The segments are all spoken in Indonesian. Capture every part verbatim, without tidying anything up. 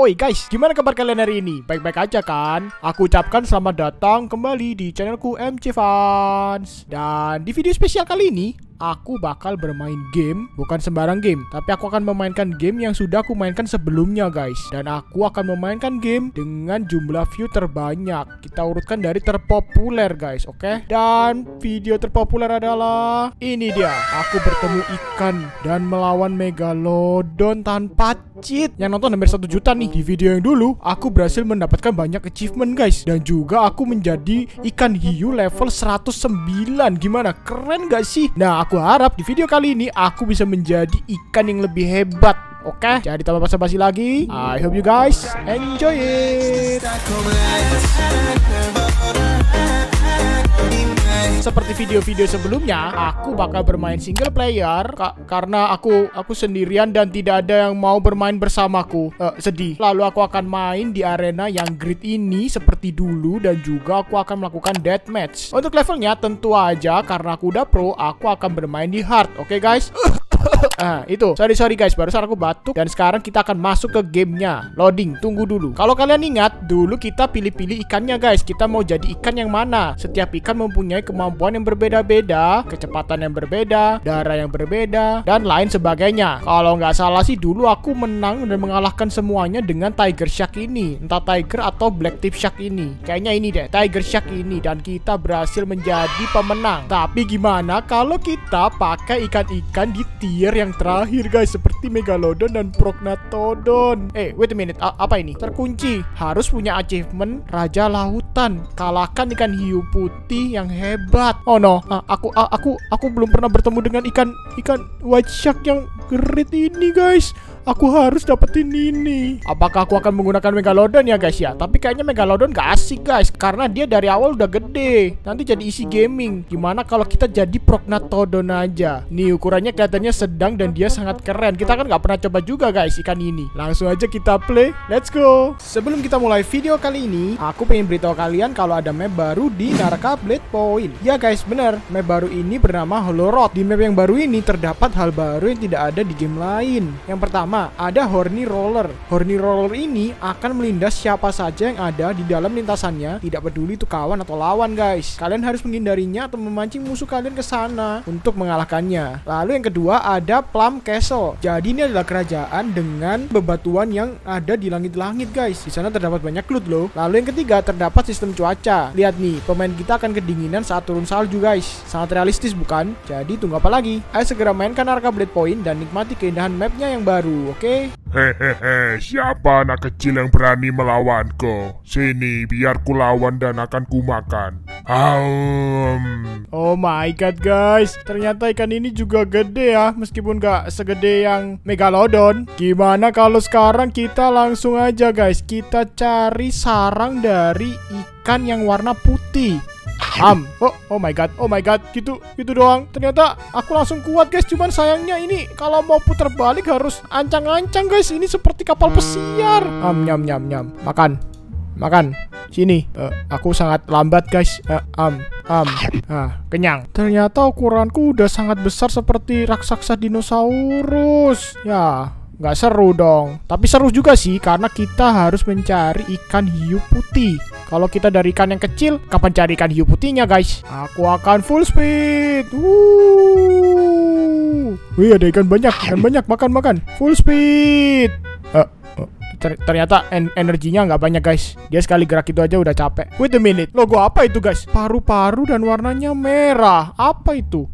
Oi guys, gimana kabar kalian hari ini? Baik-baik aja kan? Aku ucapkan selamat datang kembali di channelku McVanz. Dan di video spesial kali ini, aku bakal bermain game, bukan sembarang game, tapi aku akan memainkan game yang sudah aku mainkan sebelumnya guys. Dan aku akan memainkan game dengan jumlah view terbanyak. Kita urutkan dari terpopuler guys, oke? Okay? Dan video terpopuler adalah ini dia. Aku bertemu ikan dan melawan Megalodon tanpa cheat. Yang nonton hampir satu juta nih. Di video yang dulu, aku berhasil mendapatkan banyak achievement guys. Dan juga aku menjadi ikan hiu level seratus sembilan. Gimana? Keren gak sih? Nah, aku harap di video kali ini aku bisa menjadi ikan yang lebih hebat. Oke? Okay? Jadi tambah basa-basi lagi. I hope you guys enjoy it. Seperti video-video sebelumnya, aku bakal bermain single player ka karena aku aku sendirian dan tidak ada yang mau bermain bersamaku. Uh, sedih. Lalu aku akan main di arena yang grid ini seperti dulu dan juga aku akan melakukan deathmatch. Untuk levelnya tentu aja karena aku udah pro, aku akan bermain di hard. Oke, okay, guys. Ah, itu sorry sorry guys, barusan aku batuk. Dan sekarang kita akan masuk ke gamenya. Loading, tunggu dulu. Kalau kalian ingat, dulu kita pilih-pilih ikannya guys. Kita mau jadi ikan yang mana. Setiap ikan mempunyai kemampuan yang berbeda-beda, kecepatan yang berbeda, darah yang berbeda, dan lain sebagainya. Kalau nggak salah sih dulu aku menang dan mengalahkan semuanya dengan tiger shark ini. Entah tiger atau black tip shark ini. Kayaknya ini deh, tiger shark ini. Dan kita berhasil menjadi pemenang. Tapi gimana kalau kita pakai ikan-ikan di tier yang terakhir guys, seperti Megalodon dan Prognathodon. Eh, wait a minute, A apa ini? Terkunci. Harus punya achievement Raja Lautan. Kalahkan ikan hiu putih yang hebat. Oh no, A aku A aku aku belum pernah bertemu dengan ikan ikan white shark yang gerit ini guys. Aku harus dapetin ini. Apakah aku akan menggunakan Megalodon ya guys ya? Tapi kayaknya Megalodon gak asik guys, karena dia dari awal udah gede. Nanti jadi isi gaming. Gimana kalau kita jadi Prognathodon aja? Nih ukurannya kelihatannya sedang dan dia sangat keren. Kita kan gak pernah coba juga guys ikan ini. Langsung aja kita play. Let's go. Sebelum kita mulai video kali ini, aku pengen beritahu kalian kalau ada map baru di Naraka Bladepoint. Ya guys, bener, map baru ini bernama Holorod. Di map yang baru ini terdapat hal baru yang tidak ada di game lain. Yang pertama, ada horny roller. Horny roller ini akan melindas siapa saja yang ada di dalam lintasannya, tidak peduli itu kawan atau lawan guys. Kalian harus menghindarinya atau memancing musuh kalian ke sana untuk mengalahkannya. Lalu yang kedua ada plum castle. Jadi ini adalah kerajaan dengan bebatuan yang ada di langit-langit guys. Di sana terdapat banyak loot loh. Lalu yang ketiga terdapat sistem cuaca. Lihat nih, pemain kita akan kedinginan saat turun salju guys. Sangat realistis bukan? Jadi tunggu apa lagi? Ayo segera mainkan Naraka Bladepoint dan nikmati keindahan mapnya yang baru. Oke, hehehe, siapa anak kecil yang berani melawanku? Sini, biar ku lawan dan akan ku makan. Um. Oh my god, guys! Ternyata ikan ini juga gede ya, meskipun gak segede yang Megalodon. Gimana kalau sekarang kita langsung aja, guys? Kita cari sarang dari ikan yang warna putih. Am, oh, oh my god, oh my god, gitu, gitu doang. Ternyata aku langsung kuat guys, cuman sayangnya ini kalau mau putar balik harus ancang-ancang guys. Ini seperti kapal pesiar. Am, nyam, nyam, nyam, makan, makan, sini. Uh, aku sangat lambat guys. Uh, am, am, ah, kenyang. Ternyata ukuranku udah sangat besar seperti raksasa dinosaurus. Ya. Nggak seru dong. Tapi seru juga sih, karena kita harus mencari ikan hiu putih. Kalau kita dari ikan yang kecil, kapan cari ikan hiu putihnya guys? Aku akan full speed. Wuh. Wih, ada ikan banyak. Ikan banyak, makan-makan. Full speed. uh, uh, ter Ternyata en energinya nggak banyak guys. Dia sekali gerak itu aja udah capek. Wait a minute, logo apa itu guys? Paru-paru dan warnanya merah. Apa itu?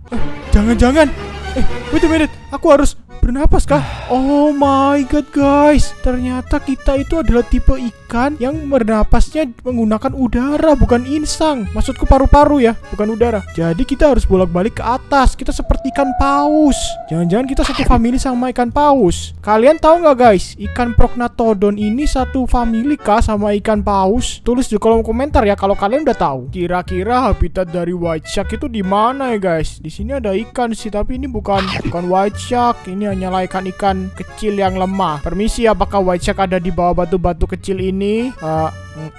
Jangan-jangan eh, eh, wait a minute, aku harus bernapas kah? Oh my god guys, ternyata kita itu adalah tipe ikan yang bernapasnya menggunakan udara, bukan insang. Maksudku paru-paru ya, bukan udara. Jadi kita harus bolak-balik ke atas. Kita seperti ikan paus. Jangan-jangan kita satu famili sama ikan paus. Kalian tahu nggak guys, ikan Prognathodon ini satu famili kah sama ikan paus? Tulis di kolom komentar ya kalau kalian udah tahu. Kira-kira habitat dari white shark itu di mana ya guys? Di sini ada ikan sih, tapi ini bukan bukan white shark. Ini hanya menyalaikan ikan kecil yang lemah. Permisi, apakah white shark ada di bawah batu-batu kecil ini? Uh,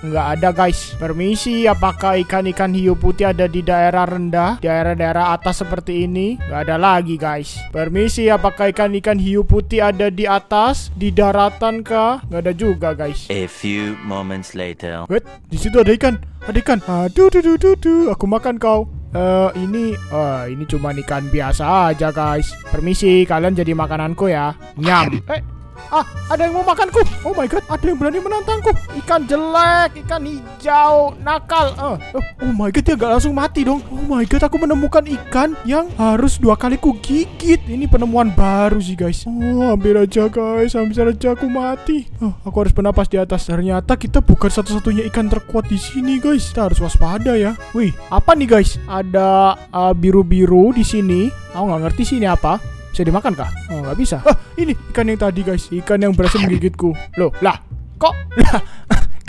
nggak ada, guys. Permisi, apakah ikan-ikan hiu putih ada di daerah rendah? Daerah-daerah atas seperti ini? Nggak ada lagi, guys. Permisi, apakah ikan-ikan hiu putih ada di atas? Di daratan kah? Nggak ada juga, guys. A few moments later. Wait, di situ ada ikan. Ada ikan. Aduh, duh, duh, duh, duh. Aku makan kau. Uh, ini uh, ini cuma ikan biasa aja, guys. Permisi, kalian jadi makananku ya. Nyam. Eh, ah, ada yang mau makanku. Oh my god, ada yang berani menantangku. Ikan jelek, ikan hijau, nakal. Uh, uh, oh my god, dia gak langsung mati dong. Oh my god, aku menemukan ikan yang harus dua kali ku gigit. Ini penemuan baru sih, guys. Oh, hampir aja, guys. Hampir aja aku mati. Uh, aku harus bernapas di atas. Ternyata kita bukan satu-satunya ikan terkuat di sini, guys. Kita harus waspada ya. Wih, apa nih, guys? Ada uh, biru-biru di sini. Aku nggak ngerti sih ini apa. Bisa dimakan kah? Oh, nggak bisa. Ah, ini ikan yang tadi, guys. Ikan yang berhasil menggigitku. Loh, lah. Kok? Lah.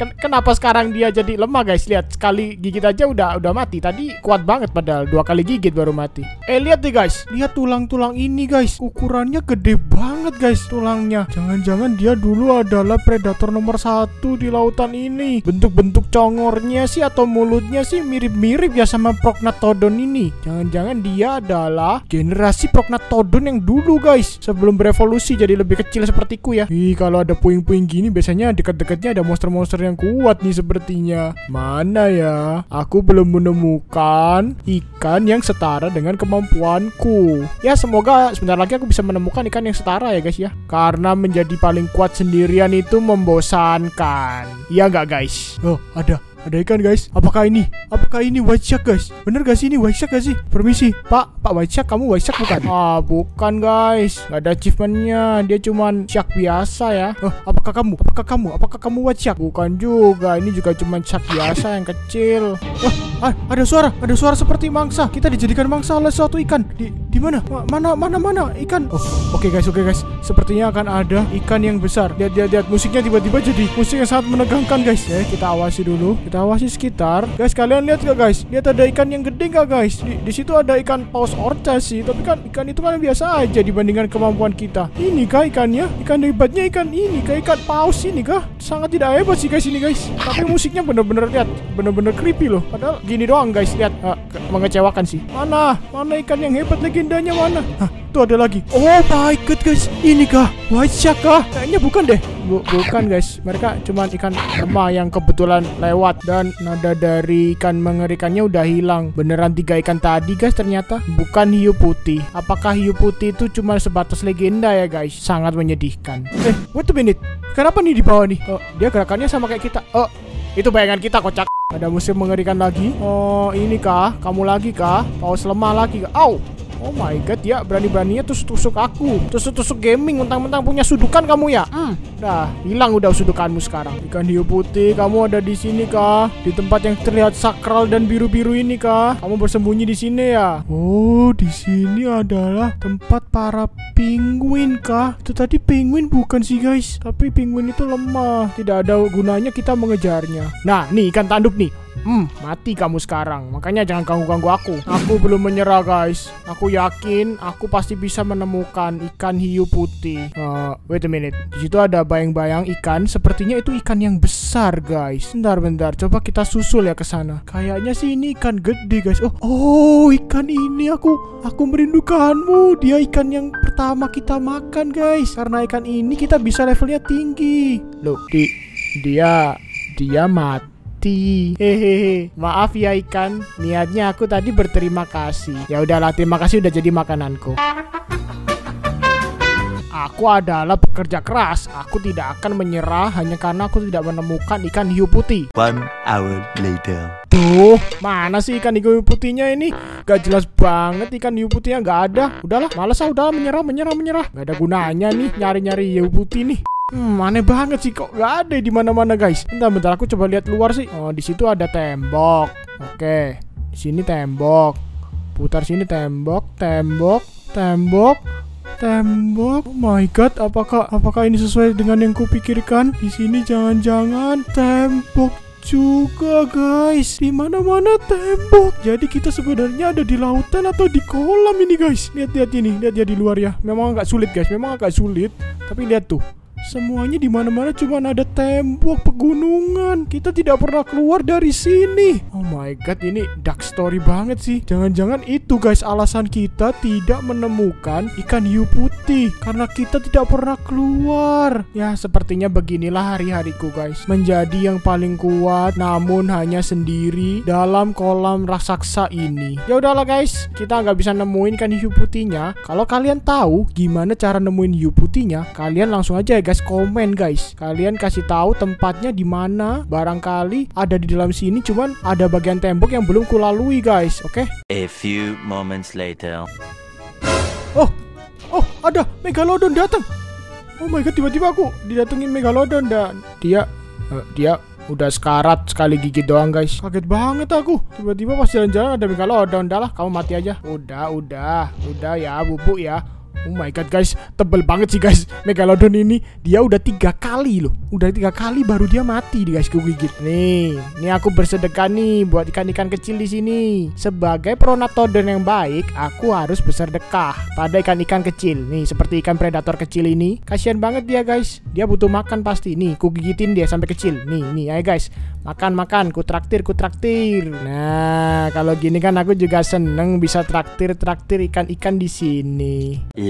Ken kenapa sekarang dia jadi lemah, guys? Lihat, sekali gigit aja udah udah mati. Tadi kuat banget padahal dua kali gigit baru mati. Eh, lihat deh, guys. Lihat tulang-tulang ini, guys. Ukurannya gede banget, guys, tulangnya. Jangan-jangan dia dulu adalah predator nomor satu di lautan ini. Bentuk-bentuk congornya sih atau mulutnya sih mirip-mirip ya sama Prognathodon ini. Jangan-jangan dia adalah generasi Prognathodon yang dulu, guys, sebelum berevolusi jadi lebih kecil sepertiku ya. Ih, kalau ada puing-puing gini biasanya dekat-dekatnya ada monster-monster yang kuat nih sepertinya. Mana ya? Aku belum menemukan ikan yang setara dengan kemampuanku. Ya, semoga sebentar lagi aku bisa menemukan ikan yang setara ya, guys ya. Karena menjadi paling kuat sendirian itu membosankan. Iya nggak, guys? Oh, ada ada ikan, guys. Apakah ini? Apakah ini white shark, guys? Bener gak sih ini white shark gak sih? Permisi, Pak. Pak white shark, kamu white shark bukan? Ah, bukan, guys. Gak ada achievementnya. Dia cuman shark biasa ya. Oh, apakah kamu? Apakah kamu? Apakah kamu white shark? Bukan juga. Ini juga cuman shark biasa yang kecil. Wah, ah, ada suara. Ada suara seperti mangsa. Kita dijadikan mangsa oleh suatu ikan. Di di mana? Ma, mana mana mana ikan? Oh, oke, okay, guys. Oke, okay, guys. Sepertinya akan ada ikan yang besar. Lihat, lihat, lihat. Musiknya tiba-tiba jadi musik yang sangat menegangkan, guys. Ya, kita awasi dulu. Kita awasi sekitar, guys. Kalian lihat gak, guys? Lihat, ada ikan yang gede gak, guys? Di, di situ ada ikan paus orca sih, tapi kan ikan itu kan biasa aja dibandingkan kemampuan kita. Ini kah ikannya? Ikan hebatnya ikan ini kah? Ikan paus ini kah? Sangat tidak hebat sih, guys, ini, guys. Tapi musiknya bener-bener, lihat, bener-bener creepy loh. Padahal gini doang, guys, lihat. Ah, mengecewakan sih. Mana? Mana ikan yang hebat legendanya mana? Hah, itu ada lagi. Oh my god, guys, ini kah? White shark kah? Kayaknya bukan deh. Bukan, guys, mereka cuma ikan lemah yang kebetulan lewat. Dan nada dari ikan mengerikannya udah hilang. Beneran tiga ikan tadi, guys, ternyata bukan hiu putih. Apakah hiu putih itu cuma sebatas legenda ya, guys? Sangat menyedihkan. Eh, wait a minute. Kenapa nih di bawah nih? Oh, dia gerakannya sama kayak kita. Oh, itu bayangan kita, kocak. Ada musim mengerikan lagi. Oh, ini kah? Kamu lagi kah? Paus lemah lagi kah? Au! Oh my god, ya berani-beraninya tusuk-tusuk aku. Tusuk-tusuk gaming, mentang-mentang punya sudukan kamu ya. Hmm. Nah, hilang udah sudukanmu sekarang. Ikan hiu putih, kamu ada di sini kah? Di tempat yang terlihat sakral dan biru-biru ini kah? Kamu bersembunyi di sini ya? Oh, di sini adalah tempat para penguin kah? Itu tadi penguin bukan sih, guys? Tapi penguin itu lemah, tidak ada gunanya kita mengejarnya. Nah, nih ikan tanduk nih. Hmm, mati kamu sekarang. Makanya jangan ganggu-ganggu aku. Aku belum menyerah, guys. Aku yakin aku pasti bisa menemukan ikan hiu putih. Uh, wait a minute. Di situ ada bayang-bayang ikan. Sepertinya itu ikan yang besar, guys. Bentar-bentar. Coba kita susul ya ke sana. Kayaknya sih ini ikan gede, guys. Oh, oh, ikan ini aku aku merindukanmu. Dia ikan yang pertama kita makan, guys. Karena ikan ini kita bisa levelnya tinggi. Loh, di, dia dia mati. Hehehe, maaf ya ikan. Niatnya aku tadi berterima kasih. Ya udahlah, terima kasih udah jadi makananku. Aku adalah pekerja keras. Aku tidak akan menyerah hanya karena aku tidak menemukan ikan hiu putih. One hour later. Tuh, mana sih ikan hiu putihnya ini? Gak jelas banget, ikan hiu putihnya gak ada. Udahlah, males ah, udah menyerah, menyerah, menyerah. Gak ada gunanya nih nyari-nyari hiu putih nih. Hmm, aneh banget sih, kok gak ada di mana-mana, guys. Bentar-bentar aku coba lihat luar sih. Oh, di situ ada tembok. Oke, di sini tembok. Putar sini tembok, tembok, tembok, tembok. Oh my god, apakah apakah ini sesuai dengan yang kupikirkan? Di sini jangan-jangan tembok juga guys. Di mana-mana tembok. Jadi kita sebenarnya ada di lautan atau di kolam ini guys. Lihat-lihat ini, lihat ya di luar ya. Memang agak sulit guys, memang agak sulit. Tapi lihat tuh, semuanya di mana-mana cuma ada tembok pegunungan. Kita tidak pernah keluar dari sini. Oh my god, ini dark story banget sih. Jangan-jangan itu guys alasan kita tidak menemukan ikan hiu putih, karena kita tidak pernah keluar. Ya sepertinya beginilah hari-hariku guys, menjadi yang paling kuat namun hanya sendiri dalam kolam raksasa ini. Ya udahlah guys, kita nggak bisa nemuin ikan hiu putihnya. Kalau kalian tahu gimana cara nemuin hiu putihnya, kalian langsung aja ya guys komen guys. Kalian kasih tahu tempatnya di mana. Barangkali ada di dalam sini, cuman ada bagian tembok yang belum kulalui guys. Oke, okay? A few moments later. Oh, oh, ada Megalodon datang. Oh my god, tiba-tiba aku didatengin Megalodon dan dia uh, dia udah sekarat sekali gigit doang guys. Kaget banget aku. Tiba-tiba pas jalan-jalan ada Megalodon. Udah lah, kamu mati aja. Udah, udah, udah ya, bubuk ya. Oh my god guys, tebel banget sih guys Megalodon ini. Dia udah tiga kali loh, udah tiga kali baru dia mati di guys gigit. Nih, ini aku bersedekah nih buat ikan-ikan kecil di sini. Sebagai Prognathodon yang baik, aku harus bersedekah pada ikan-ikan kecil. Nih, seperti ikan predator kecil ini. Kasihan banget dia guys, dia butuh makan pasti. Nih, ku gigitin dia sampai kecil. Nih, nih, ayo guys, makan-makan, ku traktir, ku traktir. Nah, kalau gini kan aku juga seneng bisa traktir-traktir ikan-ikan di sini.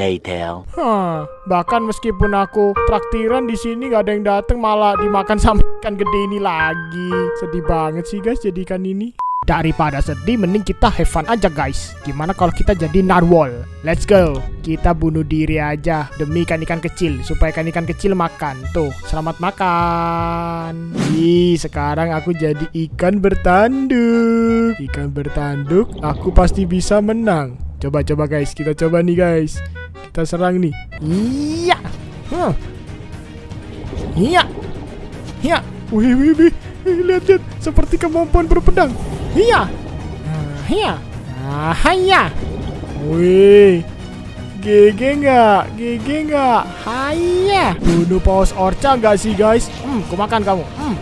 Later. Huh, bahkan meskipun aku traktiran di sini gak ada yang dateng, malah dimakan sama ikan gede ini lagi. Sedih banget sih guys jadi ikan ini. Daripada sedih mending kita have fun aja guys. Gimana kalau kita jadi narwhal? Let's go. Kita bunuh diri aja demi ikan-ikan kecil, supaya ikan-ikan kecil makan. Tuh, selamat makan. Ih, sekarang aku jadi ikan bertanduk. Ikan bertanduk, aku pasti bisa menang. Coba-coba guys, kita coba nih guys. Kita serang nih. Iya. Huh. Iya. Iya. Wih, wih, wih. Lihat, lihat. Seperti kemampuan berpedang. Iya. Iya. Ah, iya. Wih. G G nggak? G G nggak? Iya. Bunuh paus orca nggak sih guys? Hmm, kumakan kamu. Hmm.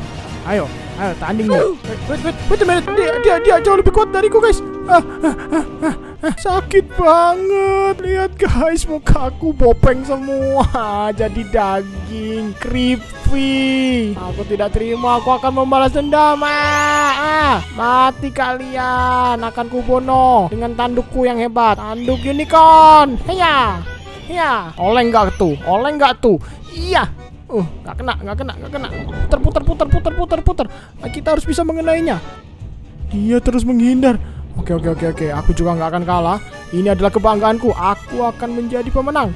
Ayo. Ayo, tanding deh. Wait, wait, wait a minute. Dia, dia, dia jauh lebih kuat dariku guys. Ah, ah, ah, ah. Sakit banget. Lihat guys, muka aku bopeng semua, jadi daging. Creepy. Aku tidak terima, aku akan membalas dendam. Ah, mati kalian, akan kubunuh dengan tandukku yang hebat, tanduk unicorn. Iya, iya. Oleng nggak tuh, oleng nggak tuh. Iya. Uh, nggak kena, nggak kena, nggak kena. Terputar, putar, putar, putar, putar. Kita harus bisa mengenainya. Dia terus menghindar. Oke, oke, oke, oke. Aku juga nggak akan kalah. Ini adalah kebanggaanku. Aku akan menjadi pemenang.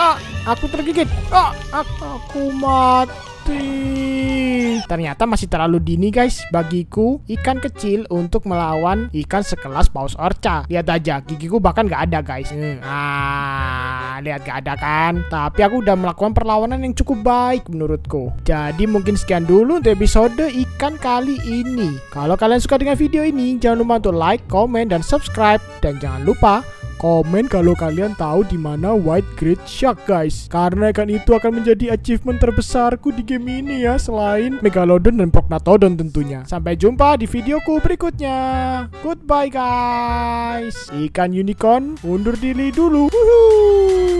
Ah, aku tergigit. Ah, aku mati. Ternyata masih terlalu dini, guys. Bagiku, ikan kecil untuk melawan ikan sekelas paus orca. Lihat aja, gigiku bahkan nggak ada, guys. Hmm, ah, lihat nggak ada kan? Tapi aku udah melakukan perlawanan yang cukup baik menurutku. Jadi mungkin sekian dulu untuk episode ikan kali ini. Kalau kalian suka dengan video ini, jangan lupa untuk like, komen, dan subscribe. Dan jangan lupa komen kalau kalian tahu di mana white great shark guys, karena ikan itu akan menjadi achievement terbesarku di game ini ya, selain Megalodon dan Prognathodon tentunya. Sampai jumpa di videoku berikutnya. Goodbye guys. Ikan unicorn undur diri dulu. Woohoo.